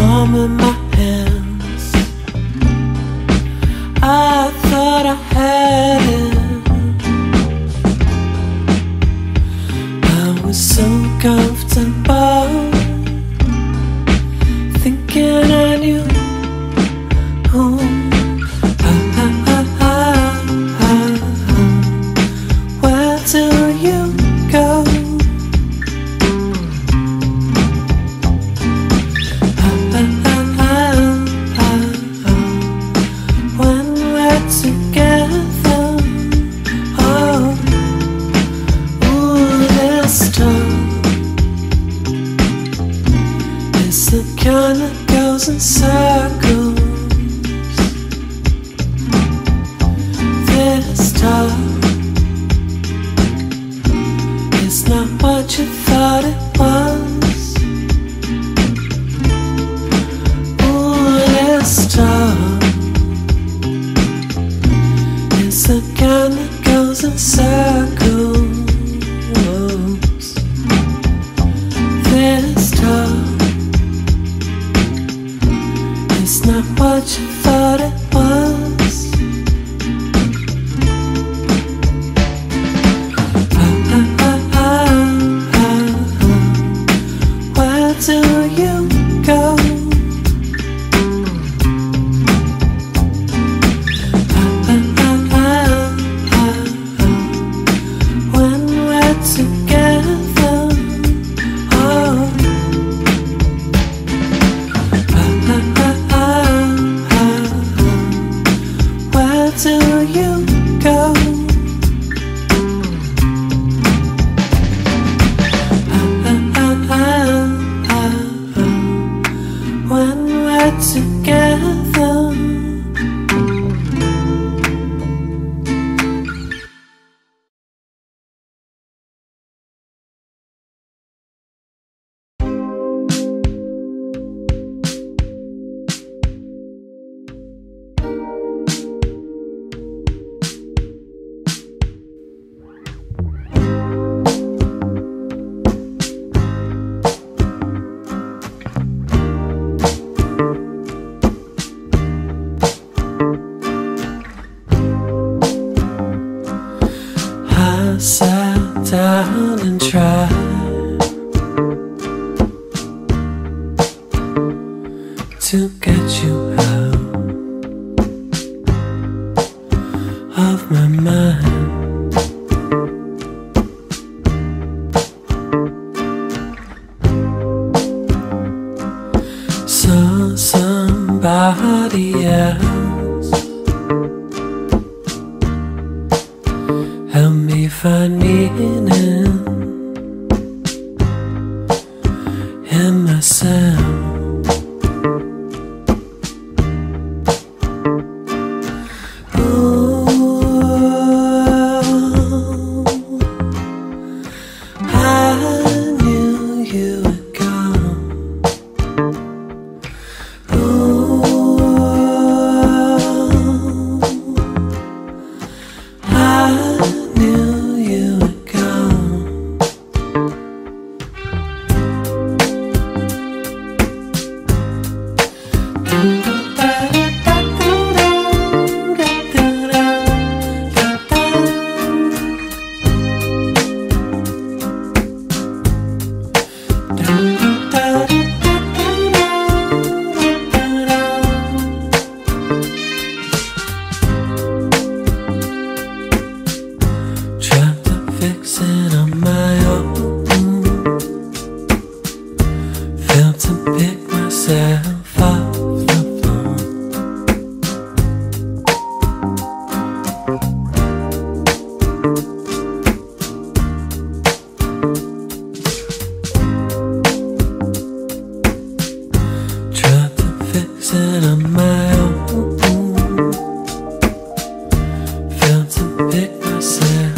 palm of my hands. I thought I had it. I was so comfortable thinking I knew. Oh. It's the kind that goes in circles. This time, it's not what you thought it was. Ooh, this time, it's the kind that goes in circles. This time, it's not what you thought it was. Where do you go? When we're together, oh. Where do you go? When we're together. I sat down and tried to get you out of my mind. Saw somebody else. Help me find meaning in myself. Ooh, I knew you would come. Ooh, I knew you would come. Fixing on my own, failed to pick myself off the floor. Tried to fix it on my own, failed to pick myself.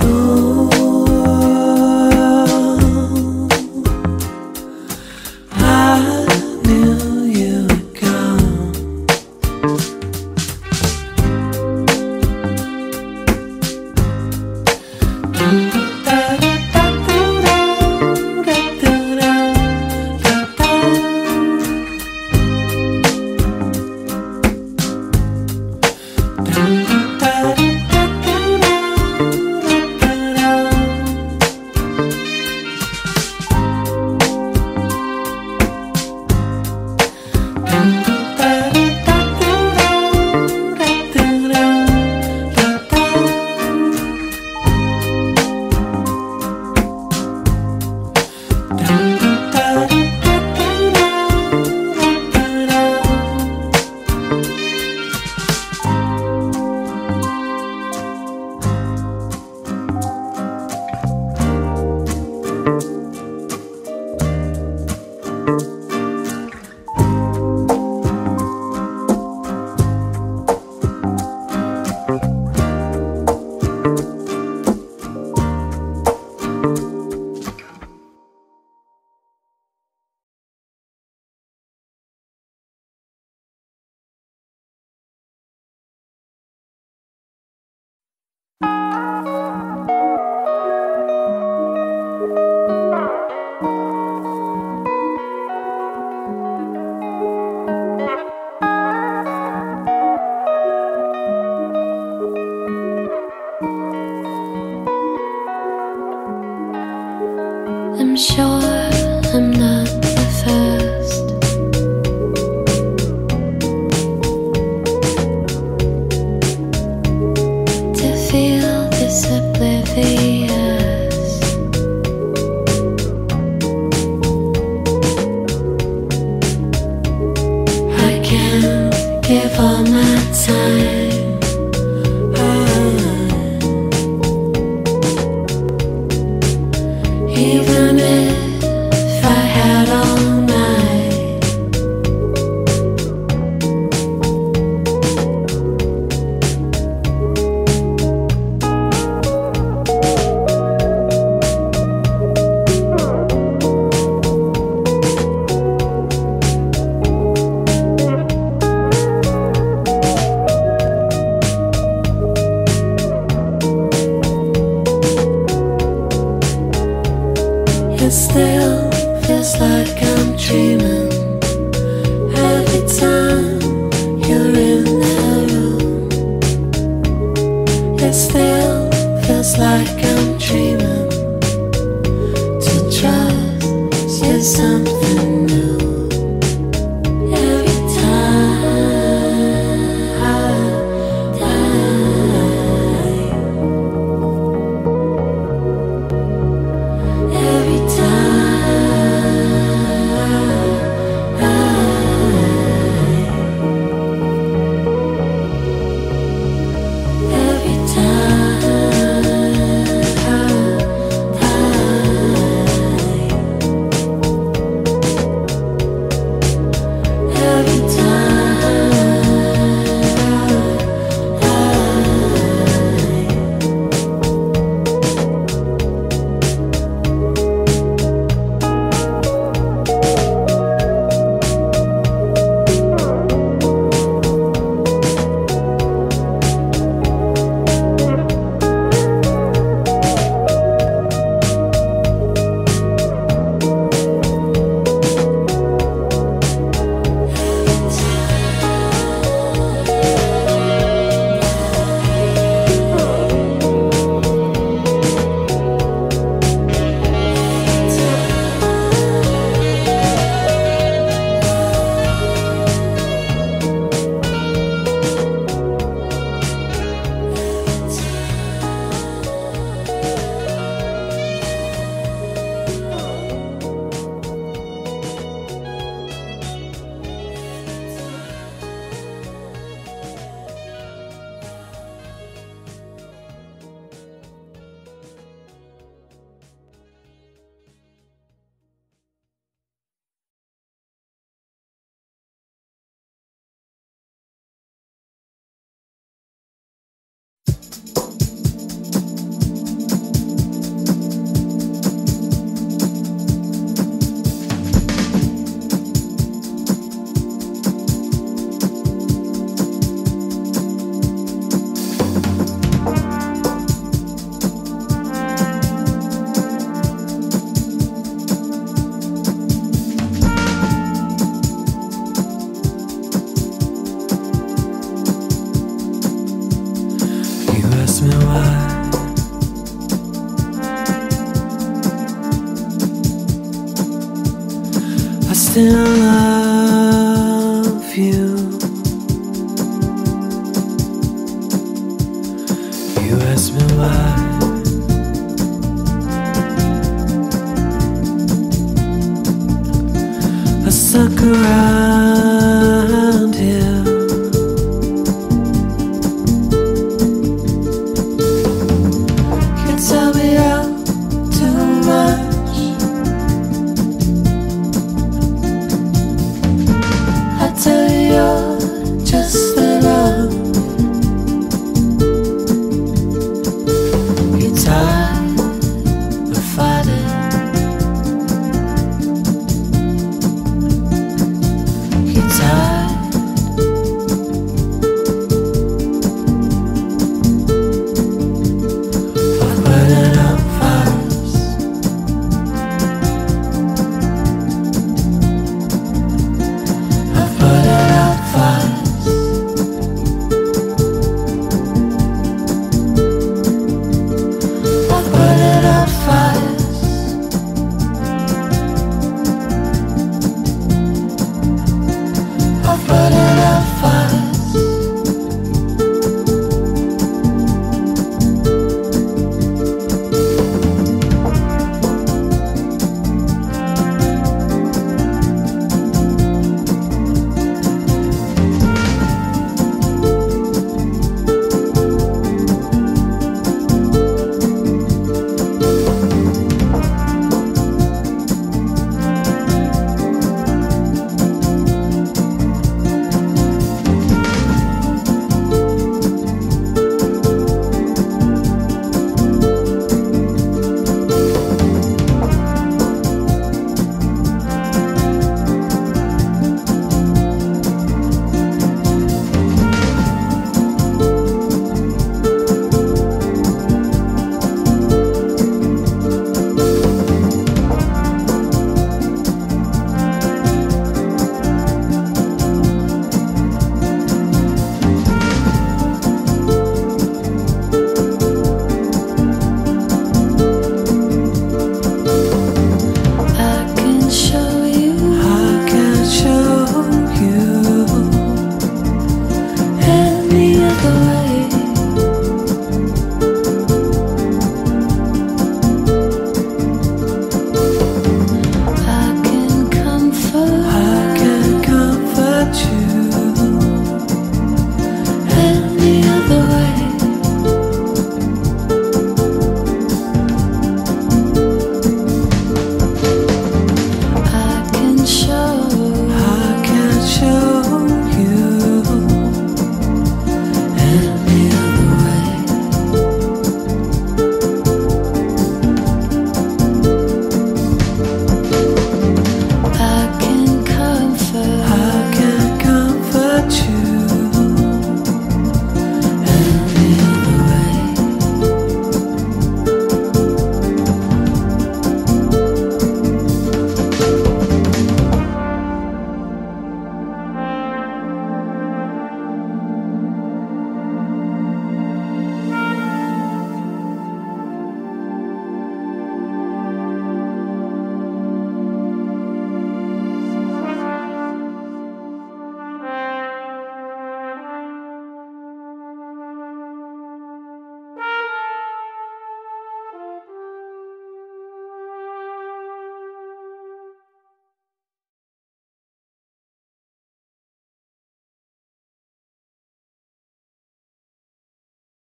Oh. sure I'm not the first. To feel this oblivious, I can give all my time. Even if I had all night, it still feels like I'm dreaming every time you're in the room. It still feels like I'm dreaming to trust you something new. I still love you. You ask me why, I stuck around.